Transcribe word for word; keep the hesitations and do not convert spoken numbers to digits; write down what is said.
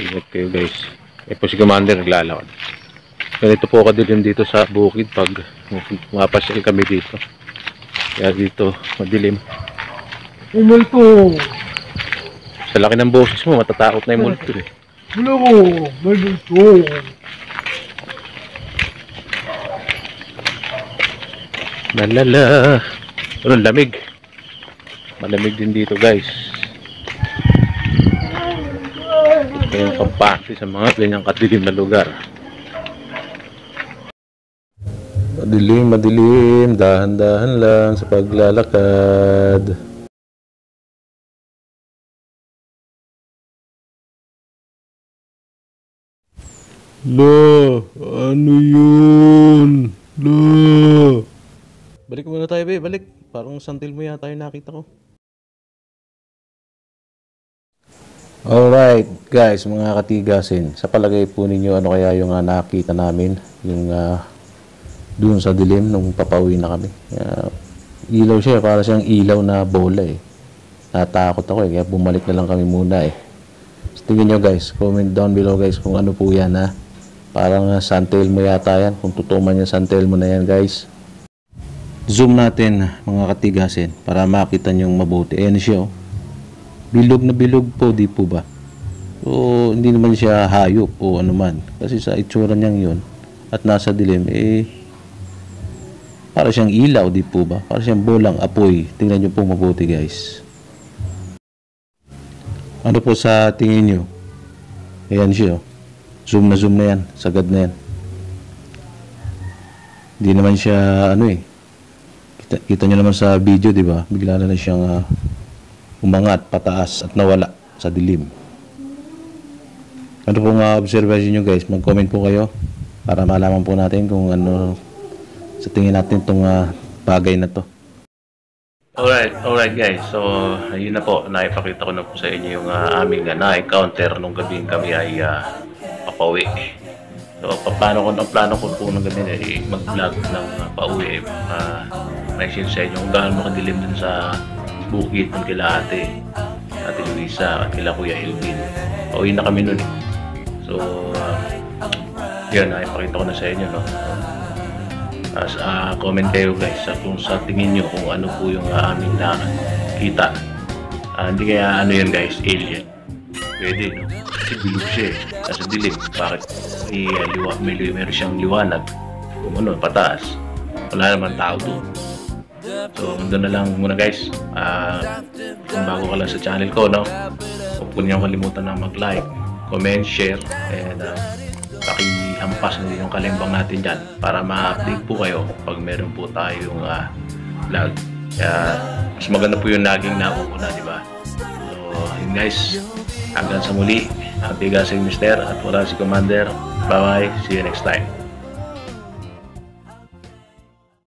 Ingat kayo guys. Eh po si Commander naglalakad. Ganito po ako din dito sa bukid pag mapasyal kami dito. Kaya dito madilim. Umulto. Sa laki ng boses mo, matatakot na yung multo eh. Wala ko, may multo. Lalala. Ano, lamig. Malamig din dito guys. Kaya kampante sa mga ganyang kadilim na lugar. Madilim, madilim. Dahan-dahan lang sa paglalakad. Lo, ano yun? Lo. Balik muna tayo, be. Balik. Parang Santelmo yata yung nakita ko. Alright, guys, mga katigasin. Sa palagay po ninyo, ano kaya yung uh, nakita namin? Yung uh, dun sa dilim nung papauwi na kami. Uh, ilaw siya. Para siyang ilaw na bola, eh. Natakot ako, eh. Kaya bumalik na lang kami muna, eh. So, tingin nyo, guys. Comment down below, guys, kung ano po yan, ha. Parang uh, Santelmo yata yan. Kung totoo man yung Santelmo na yan, guys. Zoom natin mga katigasin para makita nyo mabuti. Ayan siya, oh. Bilog na bilog po, di po ba? O hindi naman siya hayop o anuman. Kasi sa itsura niyang yun at nasa dilim, eh para siyang ilaw, di po ba? Para siyang bolang apoy. Tingnan nyo po mabuti, guys. Ano po sa tingin nyo? Ayan siya, oh. Zoom na zoom na yan, sagad na yan. Hindi naman siya ano eh. Kita, kita nyo naman sa video, di ba? Bigla na lang siyang uh, umangat pataas at nawala sa dilim. Ano pong uh, observation nyo, guys? Mag-comment po kayo para malaman po natin kung ano sa tingin natin itong uh, bagay na to. Alright, alright guys. So, ayun na po. Naipakita ko na po sa inyo yung uh, aming uh, na-encounter nung gabi kami ay uh, pauwi. So, paano ko, ang plano ko po ng gabi eh, mag-vlog ng uh, pauwi. Uh, may share sa inyo kung gaano makadilim dun sa bukid ng kila ate, ate Luisa at kila Kuya Elvin. Pauwi na kami nun eh. So, uh, yun, nakipakita ko na sa inyo, no? As, uh, comment kayo guys uh, kung sa tingin nyo kung ano po yung uh, aming nakita. Uh, hindi kaya ano yan guys, alien. Pwede, no? Kasi bilog siya eh. Nasa dilim. Bakit? May, uh, liwa, may meron siyang liwanag. Kung ano, pataas. Wala naman tao doon. So, doon na lang muna guys. Uh, kung bago ka lang sa channel ko, no? Huwag po niyang kalimutan na mag-like, comment, share, and uh, pakihampas na din yung kalimbang natin dyan para ma-update po kayo pag meron po tayong uh, vlog. Kaya, mas maganda po yung laging nakuuna, di ba? So, yun guys. Hanggang sa muli, ang tigasing mister at wala si Commander. Bye-bye. See you next time.